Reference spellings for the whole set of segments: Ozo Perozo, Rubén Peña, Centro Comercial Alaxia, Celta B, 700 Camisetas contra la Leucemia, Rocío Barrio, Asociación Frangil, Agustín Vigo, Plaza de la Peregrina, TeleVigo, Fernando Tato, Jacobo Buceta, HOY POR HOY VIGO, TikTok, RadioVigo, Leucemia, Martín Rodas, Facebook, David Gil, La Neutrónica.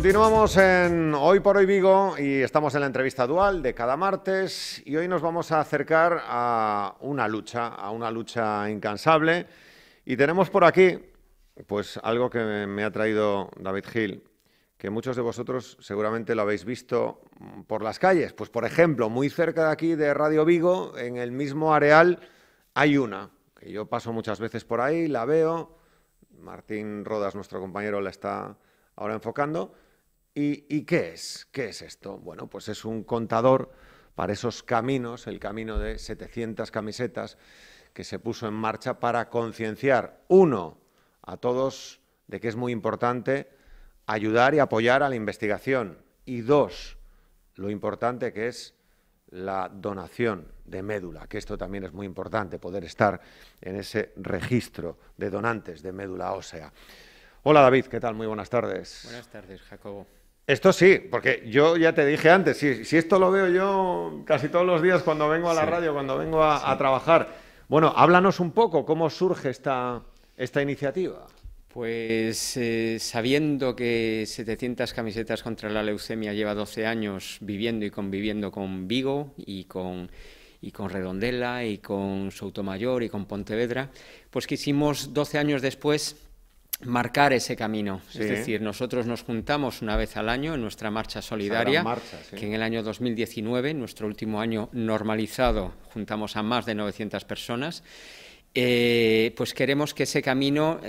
Continuamos en Hoy por Hoy Vigo y estamos en la entrevista dual de cada martes y hoy nos vamos a acercar a una lucha incansable y tenemos por aquí pues algo que me ha traído David Gil, que muchos de vosotros seguramente lo habéis visto por las calles. Pues por ejemplo, muy cerca de aquí de Radio Vigo, en el mismo areal, hay una, que yo paso muchas veces por ahí, la veo, Martín Rodas, nuestro compañero, la está ahora enfocando. ¿Y qué es? ¿Qué es esto? Bueno, pues es un contador para esos caminos, el camino de 700 camisetas que se puso en marcha para concienciar, uno, a todos de que es muy importante ayudar y apoyar a la investigación y, dos, lo importante que es la donación de médula, que esto también es muy importante, poder estar en ese registro de donantes de médula ósea. Hola David, ¿qué tal? Muy buenas tardes. Buenas tardes, Jacobo. Esto sí, porque yo ya te dije antes, si esto lo veo yo casi todos los días cuando vengo a la radio, cuando vengo a trabajar. Bueno, háblanos un poco, ¿cómo surge esta iniciativa? Pues sabiendo que 700 Camisetas contra la Leucemia lleva 12 años viviendo y conviviendo con Vigo y con Redondela y con Soutomayor y con Pontevedra, pues quisimos 12 años después marcar ese camino, sí, es decir, nosotros nos juntamos una vez al año en nuestra marcha solidaria, que en el año 2019, nuestro último año normalizado, juntamos a más de 900 personas, pues queremos que ese camino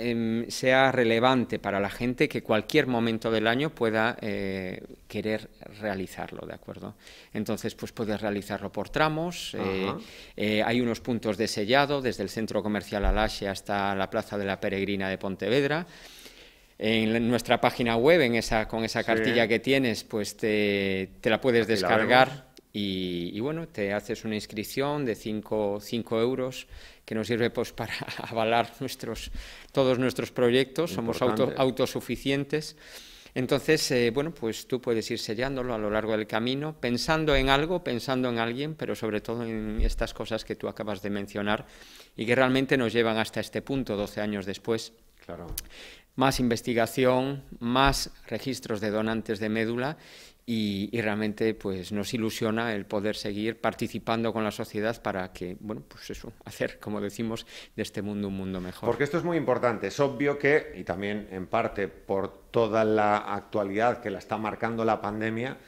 sea relevante para la gente, que cualquier momento del año pueda querer realizarlo, ¿de acuerdo? Entonces, pues puedes realizarlo por tramos, hay unos puntos de sellado, desde el Centro Comercial Alaxia hasta la Plaza de la Peregrina de Pontevedra. En nuestra página web, con esa cartilla que tienes, pues te la puedes descargar. Y bueno, te haces una inscripción de 5 euros que nos sirve pues para avalar todos nuestros proyectos. Somos autosuficientes. Entonces, bueno, pues tú puedes ir sellándolo a lo largo del camino, pensando en algo, pensando en alguien, pero sobre todo en estas cosas que tú acabas de mencionar y que realmente nos llevan hasta este punto, 12 años después. Claro. Más investigación, más registros de donantes de médula. Y realmente pues nos ilusiona el poder seguir participando con la sociedad para que, bueno, pues eso, hacer, como decimos, de este mundo un mundo mejor. Porque esto es muy importante. Es obvio que, y también en parte por toda la actualidad que la está marcando la pandemia,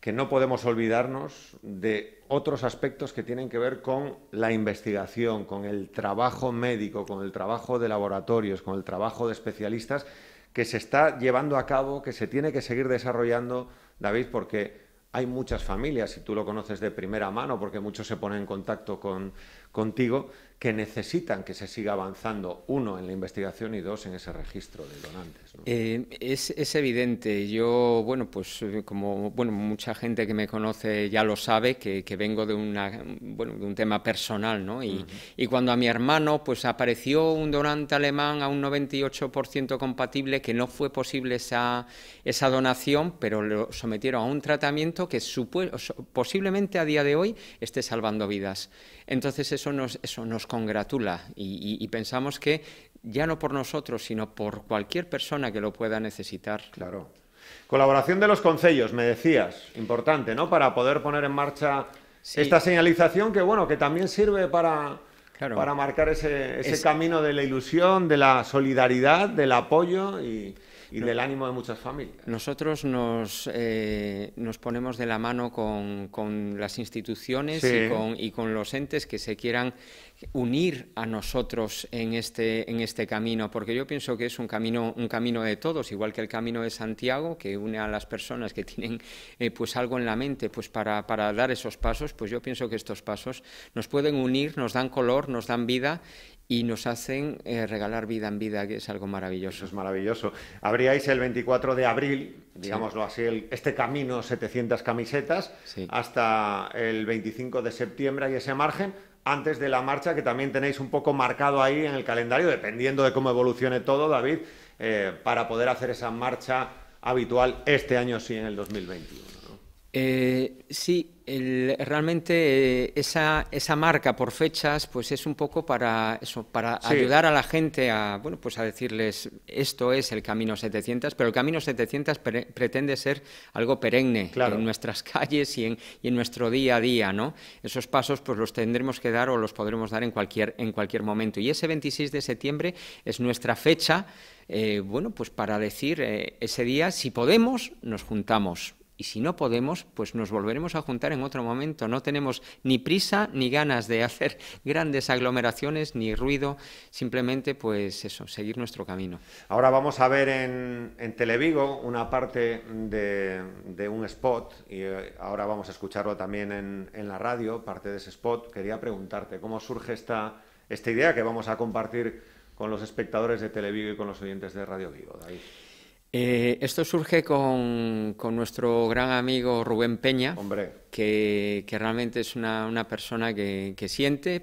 que no podemos olvidarnos de otros aspectos que tienen que ver con la investigación, con el trabajo médico, con el trabajo de laboratorios, con el trabajo de especialistas que se está llevando a cabo, que se tiene que seguir desarrollando, David, porque hay muchas familias, y tú lo conoces de primera mano, porque muchos se ponen en contacto contigo, que necesitan que se siga avanzando, uno, en la investigación y dos, en ese registro de donantes, ¿no? Es evidente. Yo, bueno, pues como mucha gente que me conoce ya lo sabe, que vengo de un tema personal, ¿no? Y cuando a mi hermano pues apareció un donante alemán a un 98% compatible, que no fue posible esa donación, pero lo sometieron a un tratamiento que posiblemente a día de hoy esté salvando vidas. Entonces eso nos congratula y pensamos que ya no por nosotros, sino por cualquier persona que lo pueda necesitar. Claro. Colaboración de los concellos, me decías, importante, ¿no? Para poder poner en marcha esta señalización que, bueno, que también sirve para marcar ese camino de la ilusión, de la solidaridad, del apoyo y del ánimo de muchas familias. Nosotros nos ponemos de la mano con las instituciones y con los entes que se quieran unir a nosotros en este camino, porque yo pienso que es un camino de todos, igual que el camino de Santiago, que une a las personas que tienen pues algo en la mente pues para dar esos pasos. Pues yo pienso que estos pasos nos pueden unir, nos dan color, nos dan vida y nos hacen regalar vida en vida, que es algo maravilloso. Eso es maravilloso. Abríais el 24 de abril, digámoslo así, este camino 700 camisetas hasta el 25 de septiembre y ese margen, antes de la marcha, que también tenéis un poco marcado ahí en el calendario, dependiendo de cómo evolucione todo, David, para poder hacer esa marcha habitual este año sí, en el 2021. Sí, realmente esa marca por fechas, pues es un poco para eso, para ayudar a la gente a, bueno, pues a decirles esto es el Camino 700, pero el Camino 700 pretende ser algo perenne en nuestras calles y en nuestro día a día, ¿no? Esos pasos, pues los tendremos que dar o los podremos dar en cualquier momento. Y ese 26 de septiembre es nuestra fecha, bueno, pues para decir ese día, si podemos, nos juntamos. Y si no podemos, pues nos volveremos a juntar en otro momento. No tenemos ni prisa ni ganas de hacer grandes aglomeraciones ni ruido. Simplemente, pues eso, seguir nuestro camino. Ahora vamos a ver en TeleVigo una parte de un spot. Y ahora vamos a escucharlo también en la radio, parte de ese spot. Quería preguntarte, ¿cómo surge esta idea que vamos a compartir con los espectadores de TeleVigo y con los oyentes de Radio Vigo, David? Esto surge con nuestro gran amigo Rubén Peña, que realmente es una persona que siente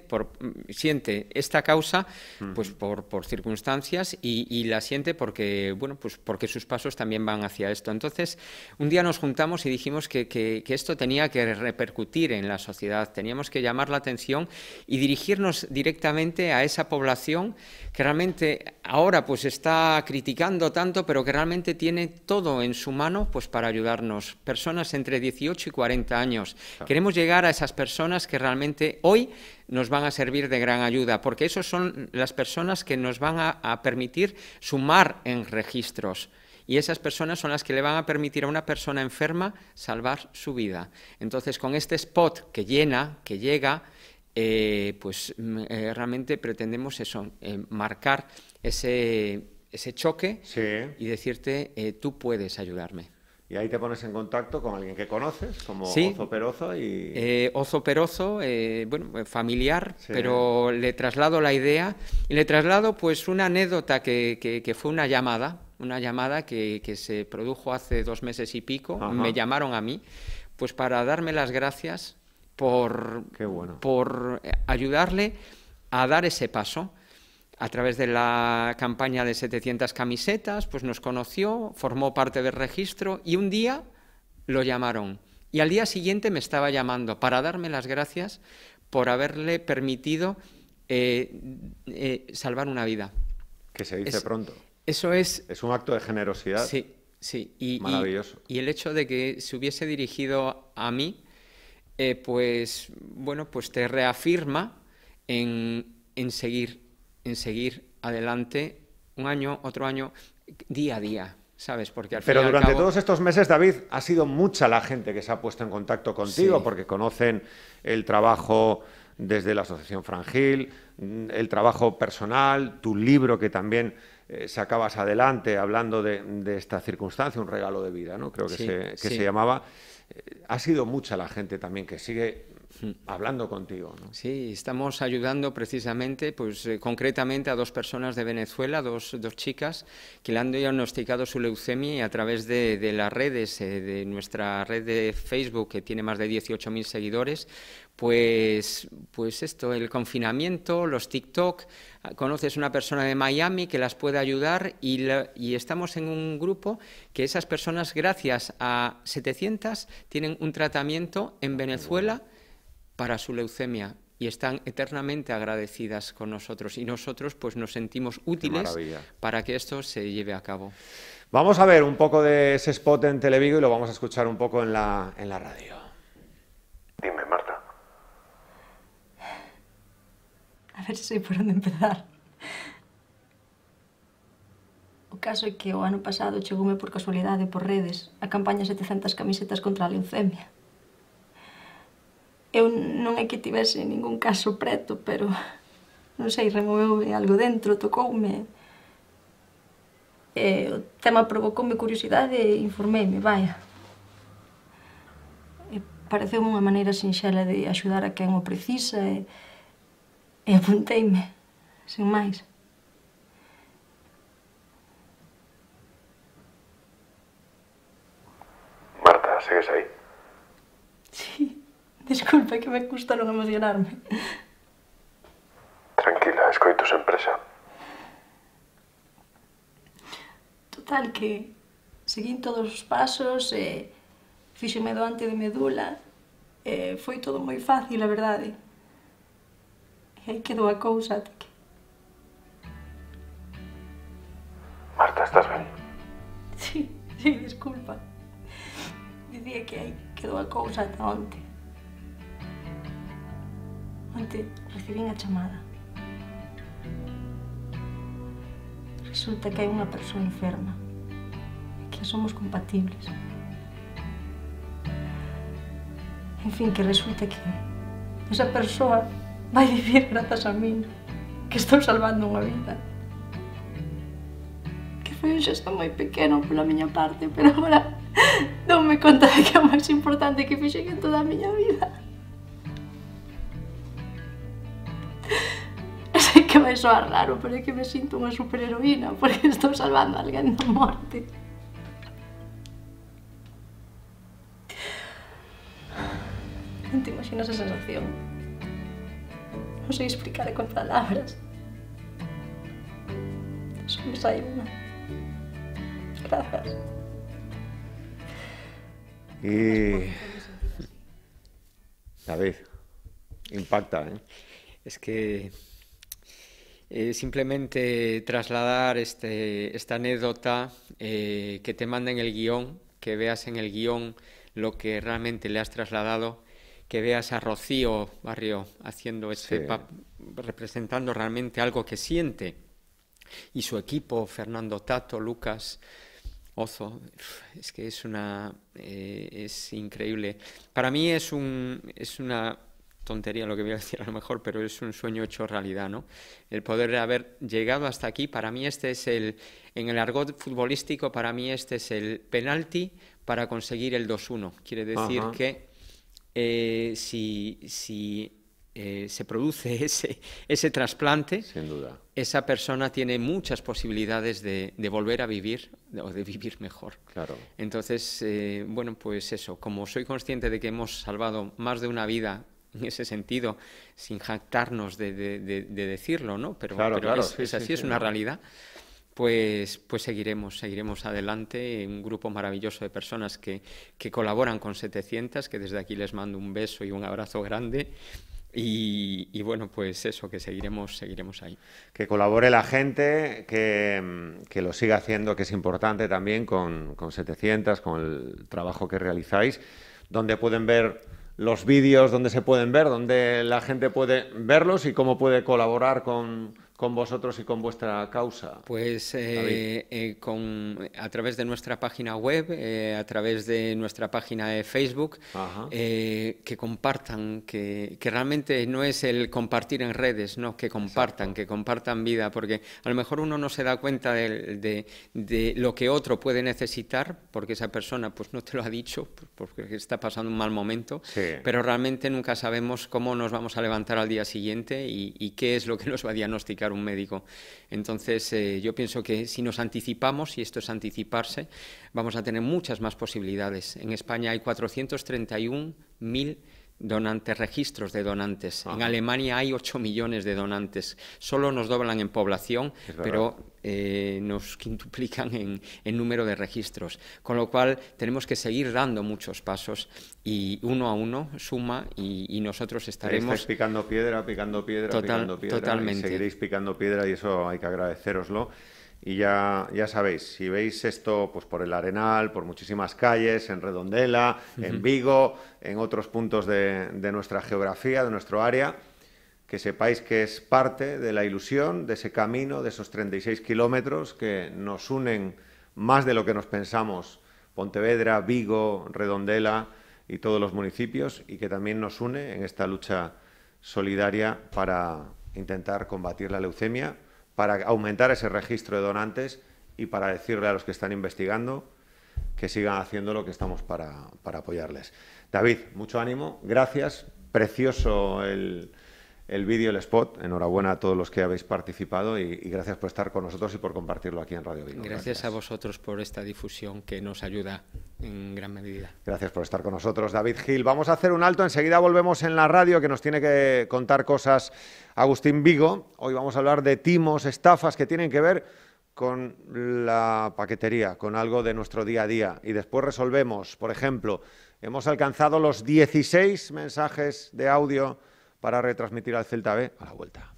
esta causa pues por circunstancias y la siente porque, bueno, pues porque sus pasos también van hacia esto. Entonces, un día nos juntamos y dijimos que esto tenía que repercutir en la sociedad, teníamos que llamar la atención y dirigirnos directamente a esa población que realmente ahora pues está criticando tanto, pero que realmente tiene todo en su mano pues para ayudarnos. Personas entre 18 y 40 años. Claro. Queremos llegar a esas personas que realmente hoy nos van a servir de gran ayuda, porque esas son las personas que nos van a permitir sumar en registros. Y esas personas son las que le van a permitir a una persona enferma salvar su vida. Entonces, con este spot que llena, que llega, pues realmente pretendemos eso, marcar ese choque y decirte, tú puedes ayudarme. Y ahí te pones en contacto con alguien que conoces, como Ozo Perozo. Y... Ozo Perozo, bueno, familiar, pero le traslado la idea y le traslado pues una anécdota que fue una llamada que se produjo hace 2 meses y pico. Ajá. Me llamaron a mí pues para darme las gracias por ayudarle a dar ese paso. A través de la campaña de 700 camisetas, pues nos conoció, formó parte del registro y un día lo llamaron. Y al día siguiente me estaba llamando para darme las gracias por haberle permitido salvar una vida. Que se dice pronto. Eso es... Es un acto de generosidad. Sí, sí. Maravilloso. Y el hecho de que se hubiese dirigido a mí, pues, bueno, pues te reafirma en seguir adelante un año, otro año, día a día, ¿sabes? Porque al fin Pero durante al cabo... todos estos meses, David, ha sido mucha la gente que se ha puesto en contacto contigo, porque conocen el trabajo desde la Asociación Frangil, el trabajo personal, tu libro que también sacabas adelante hablando de esta circunstancia, un regalo de vida, ¿no? Creo que, se llamaba. Ha sido mucha la gente también que sigue hablando contigo, ¿no? Sí, estamos ayudando precisamente, pues concretamente a 2 personas de Venezuela, dos chicas que le han diagnosticado su leucemia y a través de las redes, de nuestra red de Facebook que tiene más de 18.000 seguidores, pues esto, el confinamiento, los TikTok, conoces una persona de Miami que las puede ayudar y estamos en un grupo que esas personas, gracias a 700, tienen un tratamiento en Venezuela para su leucemia y están eternamente agradecidas con nosotros y nosotros pues nos sentimos útiles para que esto se lleve a cabo. Vamos a ver un poco de ese spot en TeleVigo y lo vamos a escuchar un poco en la radio. Dime, Marta. A ver si por onde empezar. O caso é que o ano pasado chegoume por casualidade por redes a campaña 700 camisetas contra a leucemia. Eu non é que tivese ningún caso preto, pero non sei, removeume algo dentro, tocoume. O tema provocoume curiosidade e informeime, vaia. Pareceume unha maneira sinxela de axudar a quen o precisa e apunteime, sen máis. Marta, segues aí? Sí. Disculpa, que me custa non emocionarme. Tranquila, escoito sempre xa. Total, que seguín todos os pasos e fíxeme doante de medula, foi todo moi fácil, a verdade. E aí quedou a cousa até que... Marta, estás ben? Sí, sí, disculpa. Dicía que aí quedou a cousa ata onte. Onte recibín a chamada. Resulta que hai unha persoa enferma e que somos compatibles. En fin, que resulta que esa persoa vai vivir grazas a min, que estou salvando unha vida. Que foi un xesto moi pequeno pola miña parte, pero agora doume conta de que é o máis importante que fixen en toda a miña vida. Sei que vai soar raro, pero é que me sinto unha superheroína, porque estou salvando a alguén da morte. Non te imaginas a sensación. Non sei explicar con palabras. Só me sai unha. Grazas. David, impacta, ¿eh? Es que simplemente trasladar esta anécdota, que te manden el guión, que veas en el guión lo que realmente le has trasladado, que veas a Rocío Barrio haciendo representando realmente algo que siente, y su equipo, Fernando Tato, Lucas, Ozo, es que es una es increíble. Para mí es una tontería lo que voy a decir a lo mejor, pero es un sueño hecho realidad, ¿no? El poder haber llegado hasta aquí, para mí este es el, en el argot futbolístico, para mí este es el penalti para conseguir el 2-1. Quiere decir que si se produce ese trasplante, sin duda, esa persona tiene muchas posibilidades de volver a vivir o de vivir mejor. Claro. Entonces, bueno, pues eso, como soy consciente de que hemos salvado más de una vida en ese sentido, sin jactarnos de decirlo, ¿no? Pero, claro, pero claro, es así, sí, es una realidad. Pues seguiremos adelante, un grupo maravilloso de personas que colaboran con 700, que desde aquí les mando un beso y un abrazo grande, y bueno, pues eso, que seguiremos ahí. Que colabore la gente, que lo siga haciendo, que es importante también con 700, con el trabajo que realizáis, donde pueden ver los vídeos, donde se pueden ver, donde la gente puede verlos y cómo puede colaborar con vosotros y con vuestra causa. Pues a través de nuestra página web, a través de nuestra página de Facebook, que compartan, que realmente no es el compartir en redes, no, que compartan. Exacto. Que compartan vida, porque a lo mejor uno no se da cuenta de lo que otro puede necesitar, porque esa persona pues no te lo ha dicho, porque está pasando un mal momento, pero realmente nunca sabemos cómo nos vamos a levantar al día siguiente y qué es lo que nos va a diagnosticar un médico. Entonces, yo pienso que si nos anticipamos, y esto es anticiparse, vamos a tener muchas más posibilidades. En España hay 431.000 donantes, registros de donantes. En Alemania hay 8 millones de donantes. Solo nos doblan en población, pero nos quintuplican en número de registros. Con lo cual, tenemos que seguir dando muchos pasos, y uno a uno suma, y nosotros estaremos... Estáis picando piedra, picando piedra. Totalmente. Y seguiréis picando piedra, y eso hay que agradecéroslo. Y ya sabéis, si veis esto pues por el Arenal, por muchísimas calles, en Redondela, en Vigo, en otros puntos de nuestra geografía, de nuestro área, que sepáis que es parte de la ilusión, de ese camino, de esos 36 kilómetros que nos unen más de lo que nos pensamos, Pontevedra, Vigo, Redondela y todos los municipios, y que también nos une en esta lucha solidaria para intentar combatir la leucemia, para aumentar ese registro de donantes y para decirle a los que están investigando que sigan haciendo lo que estamos para apoyarles. David, mucho ánimo, gracias, precioso el vídeo, el spot, enhorabuena a todos los que habéis participado, y gracias por estar con nosotros y por compartirlo aquí en Radio Vigo. Gracias a vosotros por esta difusión que nos ayuda en gran medida. Gracias por estar con nosotros, David Gil. Vamos a hacer un alto, enseguida volvemos en la radio, que nos tiene que contar cosas Agustín Vigo. Hoy vamos a hablar de timos, estafas que tienen que ver con la paquetería, con algo de nuestro día a día, y después resolvemos. Por ejemplo, hemos alcanzado los 16 mensajes de audio para retransmitir al Celta B a la vuelta.